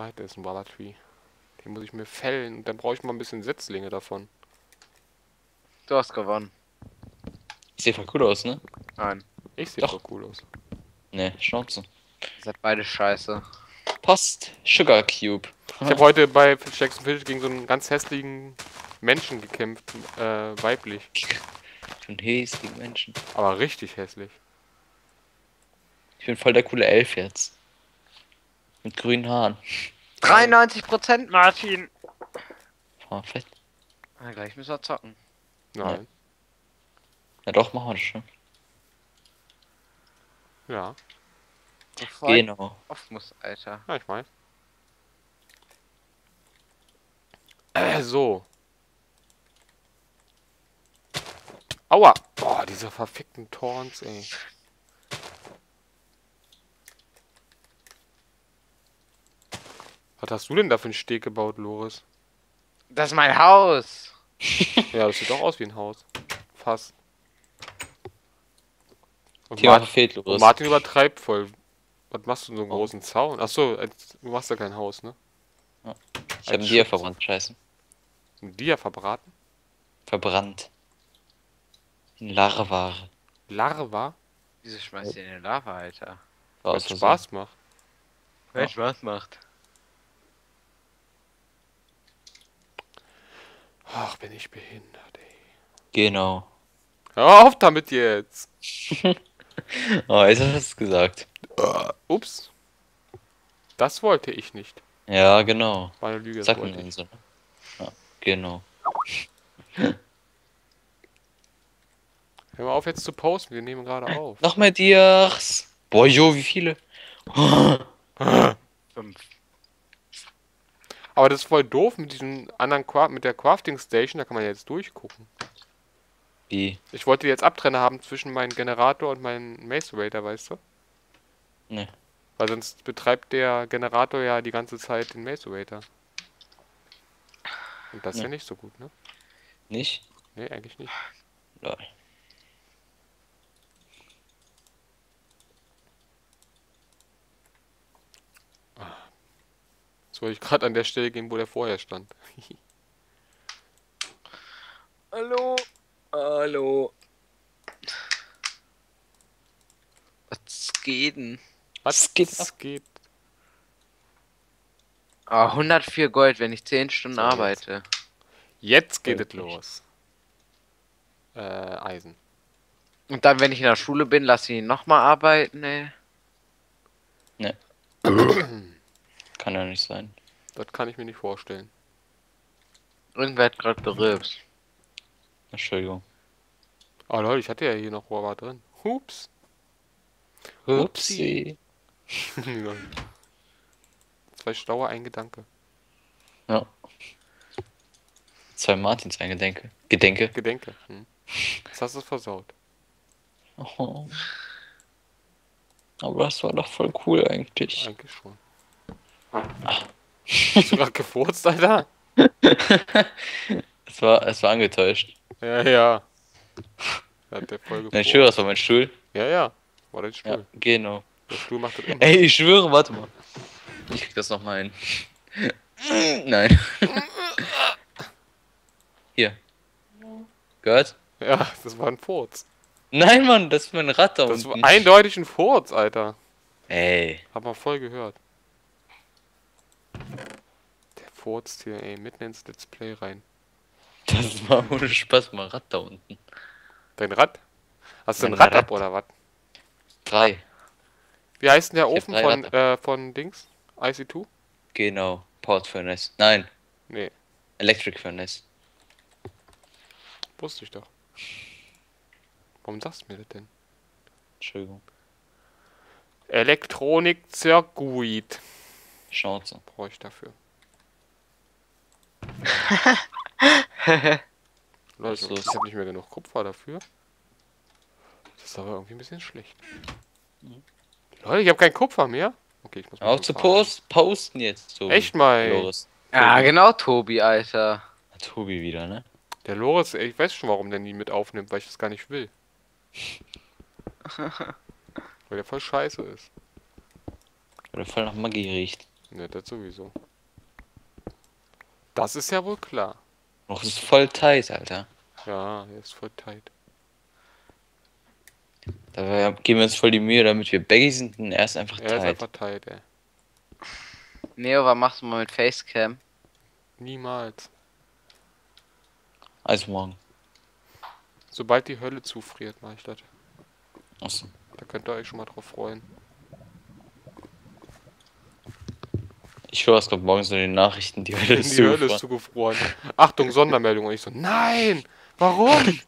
Leiter ist ein Walla Tree. Den muss ich mir fällen und dann brauche ich mal ein bisschen Setzlinge davon. Du hast gewonnen. Ich sehe voll cool aus, ne? Nein. Ich sehe voll cool aus. Ne, Schnauze. Ihr seid beide scheiße. Post Sugar Cube. Ich habe heute bei Jacks and Fish gegen so einen ganz hässlichen Menschen gekämpft, weiblich. So einen hässlichen Menschen. Aber richtig hässlich. Ich bin voll der coole Elf jetzt. Mit grünen Haaren. 93% Martin! Oh, fett. Na, gleich müssen wir zocken. Nein. Ja doch, machen wir das schon. Ja. Genau. Auf muss, Alter. Ja, ich weiß. So. Aua! Boah, diese verfickten Torns, ey. Was hast du denn da für einen Steg gebaut, Loris? Das ist mein Haus! Ja, das sieht auch aus wie ein Haus. Fast. Und Martin, fehlt, Loris. Und Martin übertreibt voll. Was machst du in so einem großen Zaun? Achso, du machst ja kein Haus, ne? Ja. Ich hab einen Dia verbrannt, scheiße. Ein Dia verbraten? Verbrannt. In Larva. Larva? Wieso schmeißt ihr in den Lava, Alter? Weil es Spaß macht. Weil es Spaß macht. Ach, bin ich behindert, ey. Genau. Hör auf damit jetzt! Oh, jetzt hast du es gesagt. Ups. Das wollte ich nicht. Ja, genau. War eine Lüge. Sag mal so. Ja, genau. Hör mal auf jetzt zu posten, wir nehmen gerade auf. Noch mehr Dias. Boah, jo, wie viele? 5. Aber das ist voll doof mit diesem anderen mit der Crafting Station, da kann man ja jetzt durchgucken. Wie? Ich wollte jetzt Abtrenner haben zwischen meinem Generator und meinem Mace Raider, weißt du? Ne. Weil sonst betreibt der Generator ja die ganze Zeit den Mace Raider. Und das ist ja nicht so gut, ne? Nicht? Ne, eigentlich nicht. Lol. Jetzt wollte ich gerade an der Stelle gehen, wo der vorher stand. Hallo? Hallo? Was geht denn? Was geht? Was geht? Ah, 104 Gold, wenn ich 10 Stunden arbeite. Jetzt geht es los. Eisen. Und dann, wenn ich in der Schule bin, lasse ich ihn nochmal arbeiten, ey. Ne. Kann ja nicht sein. Das kann ich mir nicht vorstellen. Irgendwer hat gerade gerülpst. Entschuldigung. Oh Leute, ich hatte ja hier noch Rohrbahn drin. Hups. Hupsi. 2 Schlauer, ein Gedanke. Ja. 2 Martins, ein Gedenke. Gedenke. Hm. Jetzt hast du es versaut. Oh. Aber das war doch voll cool eigentlich. Eigentlich schon. Ach. Hast du gerade gefurzt, Alter? es war angetäuscht. Ja, ja. Hat der voll gefurzt. Nein, ich schwöre, das war mein Stuhl. Ja, ja. War das Stuhl? Ja, genau. Der Stuhl macht das immer. Ey, ich schwöre, warte mal. Ich krieg das nochmal hin. Nein. Hier. Gehört? Ja, das war ein Furz. Nein, Mann, das war ein Rad da unten. Das war eindeutig ein Furz, Alter. Ey. Hab mal voll gehört. Der furzt hier, ey, mitten ins Let's Play rein. Das war ohne Spaß mal Rad da unten. Dein Rad? Hast du ein Rad ab oder was? 3. Wie heißt denn der Ofen von Dings? IC2? Genau, Powered Furnace. Nein. Nee. Electric Furnace. Wusste ich doch. Warum sagst du mir das denn? Entschuldigung. Elektronik Zirkuit. Chance. Brauche ich dafür. Leute, ich habe nicht mehr genug Kupfer dafür. Das ist aber irgendwie ein bisschen schlecht. Mhm. Leute, ich habe kein Kupfer mehr. Okay, ich muss mal auf zu posten jetzt, Tobi. Echt mal, Loris. Ja, genau, Tobi, Alter. Tobi wieder, ne? Der Loris, ich weiß schon, warum der nie mit aufnimmt, weil ich das gar nicht will. Weil der voll scheiße ist. Weil der voll nach Magie riecht. Ne, das sowieso. Das ist ja wohl klar. Noch ist voll tight, Alter. Ja, hier ist voll tight. Da geben wir uns voll die Mühe, damit wir baggy sind und er ist einfach tight. Er ist einfach tight, ey. Neo, was machst du mal mit Facecam? Niemals. Also morgen. Sobald die Hölle zufriert, mach ich das. Achso. Da könnt ihr euch schon mal drauf freuen. Ich höre es gerade morgens in den Nachrichten, die Hölle ist zugefroren. Die Hölle ist zugefroren. Achtung, Sondermeldung. Und ich so, nein! Warum?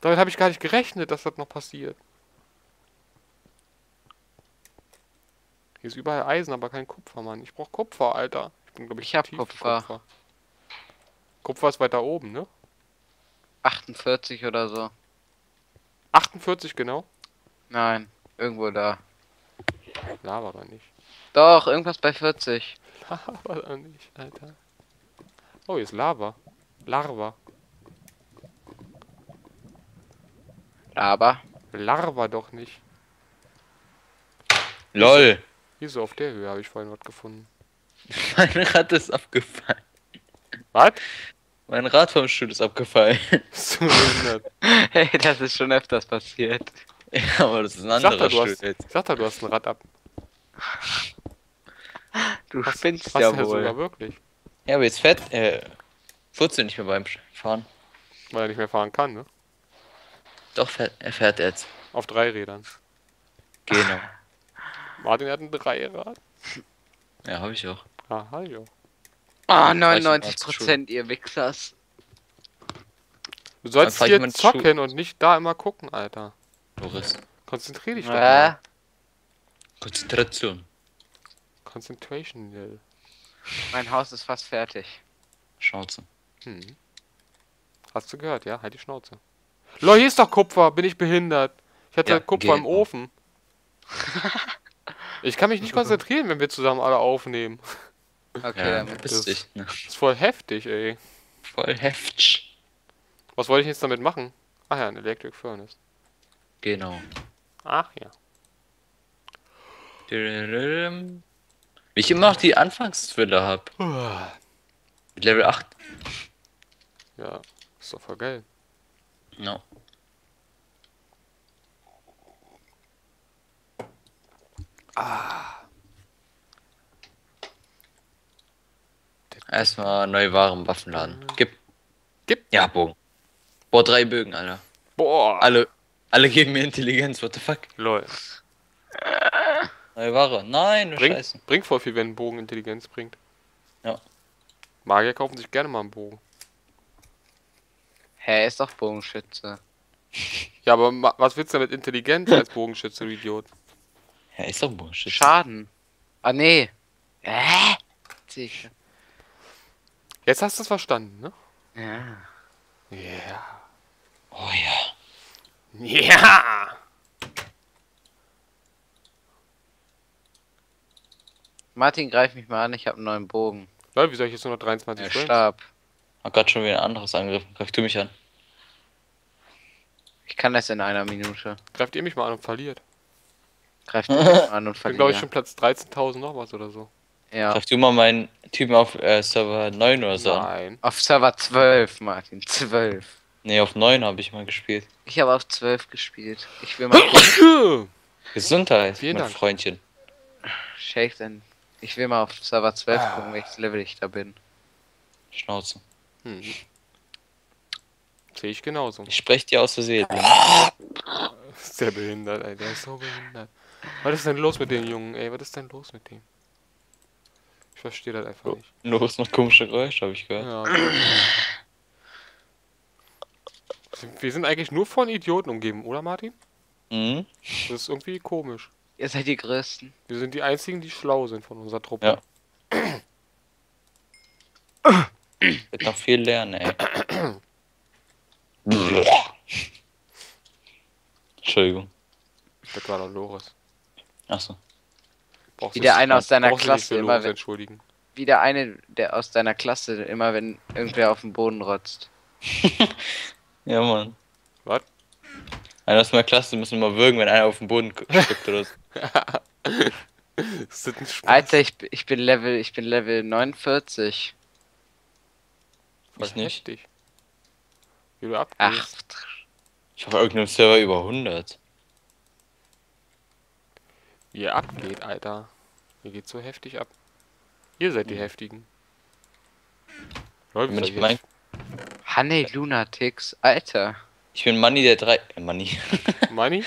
Damit habe ich gar nicht gerechnet, dass das noch passiert. Hier ist überall Eisen, aber kein Kupfer, Mann. Ich brauche Kupfer, Alter. Ich bin, glaube ich, hab Kupfer. Kupfer ist weiter oben, ne? 48 oder so. 48 genau? Nein, irgendwo da. Laber doch nicht. Doch, irgendwas bei 40. Laber doch nicht, Alter. Oh, hier ist Lava. Larva. Lava. Larva doch nicht. LOL. Hier so auf der Höhe habe ich vorhin was gefunden. Mein Rad ist abgefallen. Was? Mein Rad vom Stuhl ist abgefallen. Hey, das ist schon öfters passiert. Ja, aber das ist ein anderer Stuhl jetzt. Ich dachte, du hast ein Rad ab. Du spinnst ja wohl. Sogar wirklich. Ja, aber jetzt fährt Furze nicht mehr beim Fahren. Weil er nicht mehr fahren kann, ne? Doch, er fährt jetzt. Auf 3 Rädern. Genau. Martin hat ein 3-Rad. Ja, hab ich auch. Aha, jo. Ah, 99%, ihr Wichsers. Du sollst hier zocken und nicht da immer gucken, Alter. Doris. Konzentrier dich da. Konzentration. Concentration, Lil. Mein Haus ist fast fertig. Schnauze. Hm. Hast du gehört, ja? Halt die Schnauze. Lol, hier ist doch Kupfer. Bin ich behindert? Ich hatte ja, Kupfer im Ofen. Ich kann mich nicht konzentrieren, wenn wir zusammen alle aufnehmen. Okay, ja, bist ich. Ne? Das ist voll heftig, ey. Voll heftig. Was wollte ich jetzt damit machen? Ach ja, ein Electric Furnace. Genau. Ach ja. Wie ich immer noch die Anfangsthriller hab. Mit Level 8. Ja, ist doch voll geil. No. Ah. Erstmal neue Waren, Waffenladen. Gib. Ja, Bogen. Boah, 3 Bögen, Alter. Boah. Alle geben mir Intelligenz, what the fuck? Lol. Neue Ware. Nein, du Scheiße. Bringt voll viel, wenn ein Bogen Intelligenz bringt. Ja. Magier kaufen sich gerne mal einen Bogen. Hä, ist doch Bogenschütze. Ja, aber was willst du denn mit Intelligenz als Bogenschütze, du Idiot? Hä, ist doch Bogenschütze. Schaden. Ah, nee. Hä? Sicher. Jetzt hast du es verstanden, ne? Ja. Yeah. Oh ja. Ja! Martin, greif mich mal an, ich habe einen neuen Bogen. Leute, wie soll ich jetzt nur noch 23 Stellen? Stab. Hab grad schon wieder ein anderes angegriffen. Greif du mich an. Ich kann das in einer Minute. Greift ihr mich mal an und verliert. Greift ihr mich an und verliert. Ich bin, glaube ich, schon Platz 13.000 noch was oder so. Ja. Sag du mal meinen Typen auf Server 9 oder so? Nein. Auf Server 12, Martin. 12. Nee, auf 9 habe ich mal gespielt. Ich habe auf 12 gespielt. Ich will mal... Gesundheit, vielen mein Dank. Freundchen. Shake denn. Ich will mal auf Server 12 gucken, welches Level ich da bin. Schnauze. Hm. Sehe ich genauso. Ich spreche dir aus der Seele. Sehr behindert, ey. Der ist so behindert. Was ist denn los mit dem Jungen, ey? Was ist denn los mit dem? Ich verstehe das einfach nicht. Nur ist noch komische Geräusche, habe ich gehört. Ja. Wir sind eigentlich nur von Idioten umgeben, oder Martin? Mhm. Das ist irgendwie komisch. Ihr seid die Größten. Wir sind die Einzigen, die schlau sind von unserer Truppe. Ja. Wird noch viel lernen, ey. Entschuldigung. Das war doch Loris. Achso. Wie der eine aus deiner Klasse immer, wenn, wie der eine, der aus deiner Klasse immer, wenn irgendwer auf den Boden rotzt. Ja, Mann. Was? Einer aus meiner Klasse müssen immer würgen, wenn einer auf den Boden stückt oder so. Das ist ein Spaß. Alter, ich bin Level 49. Was nicht? Wie du abgehst. Ach. Ich habe irgendeinen Server über 100. Wie ihr abgeht, Alter. Ihr geht so heftig ab. Ihr seid die Heftigen. Leute, ich mein... Honey Lunatics, Alter. Ich bin Manni der drei... Manni. Manni?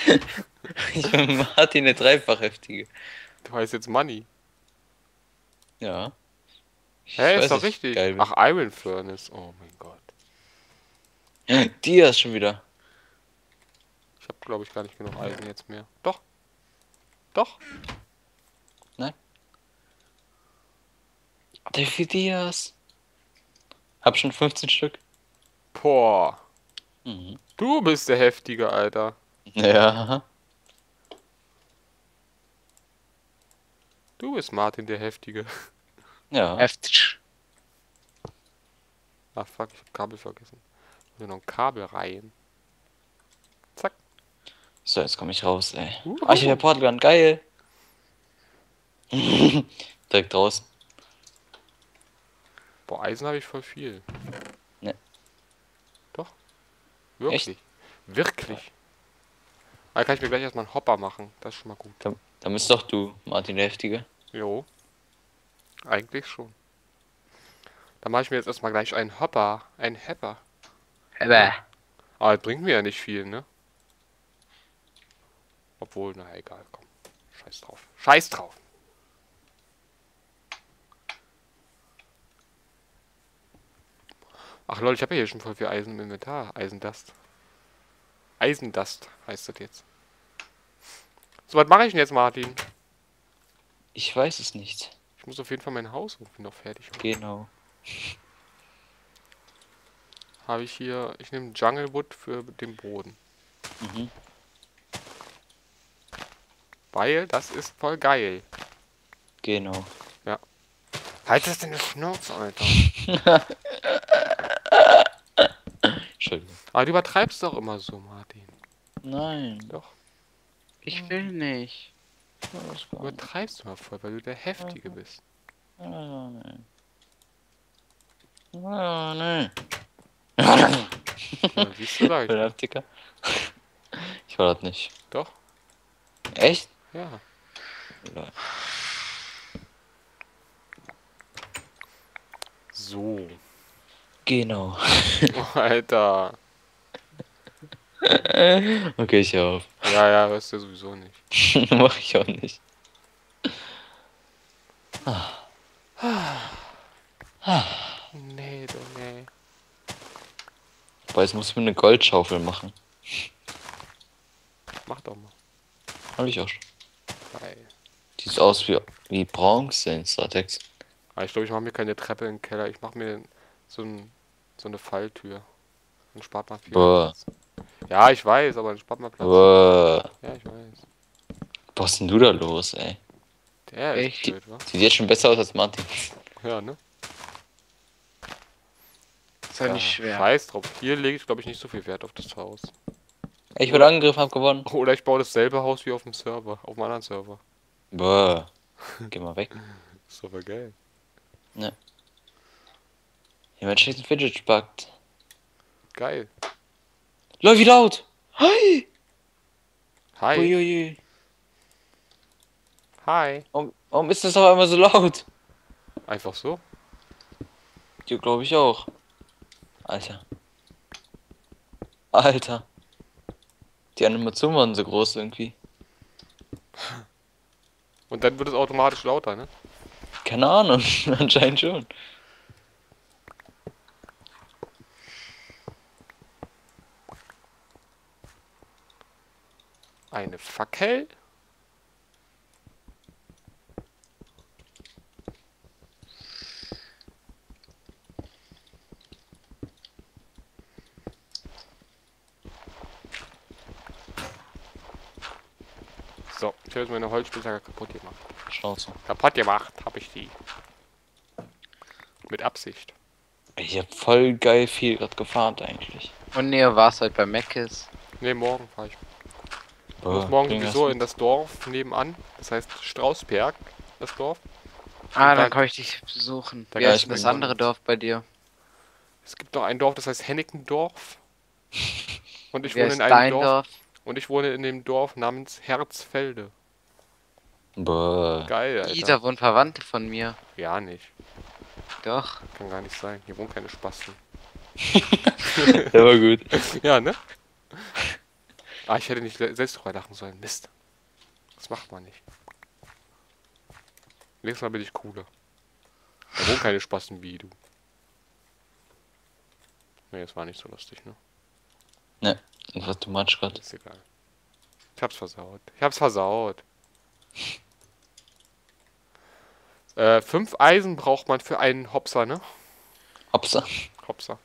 Ich bin Martin der Dreifach-Heftige. Du heißt jetzt Manni. Ja. Hä, hey, ist doch richtig. Ach, Iron Furnace. Oh mein Gott. Die ist schon wieder. Ich hab, glaube ich, gar nicht genug Eisen jetzt mehr. Doch. Doch. Nein. Der für Dias. Hab schon 15 Stück. Boah. Mhm. Du bist der Heftige, Alter. Ja. Du bist Martin der Heftige. Ja. Heftig. Ach fuck, ich hab Kabel vergessen. Ich will noch ein Kabel rein. Zack. So, jetzt komme ich raus, ey. Ah, ich hab der Portland, geil. Direkt raus. Boah, Eisen habe ich voll viel. Ne. Doch. Wirklich. Echt? Wirklich. Da kann ich mir gleich erstmal einen Hopper machen. Das ist schon mal gut. Dann bist doch du, Martin der Heftige. Jo. Eigentlich schon. Dann mache ich mir jetzt erstmal gleich einen Hopper. Einen Hepper. Hepper. Aber das bringt mir ja nicht viel, ne? Obwohl, naja, egal, komm. Scheiß drauf. Scheiß drauf! Ach Leute, ich habe ja hier schon voll viel Eisen im Inventar. Eisendust. Eisendust heißt das jetzt. So, was mache ich denn jetzt, Martin? Ich weiß es nicht. Ich muss auf jeden Fall mein Haus rufen, noch fertig machen. Genau. Habe ich hier... Ich nehme Junglewood für den Boden. Mhm. Weil das ist voll geil. Genau. Ja. Halt das denn eine Schnauze, Alter. Entschuldigung. Aber du übertreibst doch immer so, Martin. Nein. Doch. Ich will nicht. Du übertreibst mal voll, weil du der Heftige bist. Oh, nein. Oh, nein. Ja, siehst du leicht. Ich war das nicht. Doch. Echt? Ja. So. Genau. Oh, Alter. Okay, ich hör auf. Ja, hörst du sowieso nicht. Mach ich auch nicht. Nee, doch, nee. Aber jetzt muss ich mir eine Goldschaufel machen. Mach doch mal. Hab ich auch schon. Geil. Sieht aus wie Bronze in Soartex. Ich glaube, ich mache mir keine Treppe im Keller. Ich mache mir so eine Falltür. Dann spart man viel Platz. Ja, ich weiß, aber dann spart man Platz. Boah. Ja, ich weiß. Was ist denn du da los, ey? Der ist blöd, wa? Sieht jetzt schon besser aus als Martin. Ja, ne? Ist ja nicht schwer. Scheiß drauf. Hier lege ich, glaube ich, nicht so viel Wert auf das Haus. Ich wurde angegriffen, hab gewonnen. Oder ich baue dasselbe Haus wie auf dem Server, auf dem anderen Server. Boah. Geh mal weg. Ist doch voll geil. Ne. Jemand schickt einen Fidget Spackt. Geil. Läuft wie laut! Hi! Hi! Uiuiui. Hi! Warum ist das auf einmal so laut? Einfach so? Ja, glaube ich auch. Alter. Alter. Die Animationen waren so groß irgendwie. Und dann wird es automatisch lauter, ne? Keine Ahnung, anscheinend schon. Eine Fackel. So, ich habe jetzt meine Holzspitzhacke kaputt gemacht. Schnauze. Kaputt gemacht habe ich die. Mit Absicht. Ich habe voll geil viel gerade gefahren eigentlich. Und nee, war es halt bei Mac ist. Nee, morgen fahre ich. Du musst morgen sowieso in das Dorf nebenan. Das heißt Straußberg, das Dorf. Ah, dann kann ich dich besuchen. Wie heißt denn das andere Dorf bei dir? Es gibt noch ein Dorf, das heißt Hennickendorf. Und ich wohne in einem Dorf. Und ich wohne in dem Dorf namens Herzfelde. Boah. Geil, Alter. Ida wohnt Verwandte von mir. Ja, nicht. Doch. Kann gar nicht sein. Hier wohnen keine Spasten. Der war gut. Ja, ne? Ah, ich hätte nicht selbst drüber lachen sollen. Mist. Das macht man nicht. Nächstes Mal bin ich cooler. Da wohnen keine Spasten wie du. Ne, das war nicht so lustig, ne? Ne, das war too much gerade. Ist egal. Ich hab's versaut. Ich hab's versaut. 5 Eisen braucht man für einen Hopser, ne? Hopser.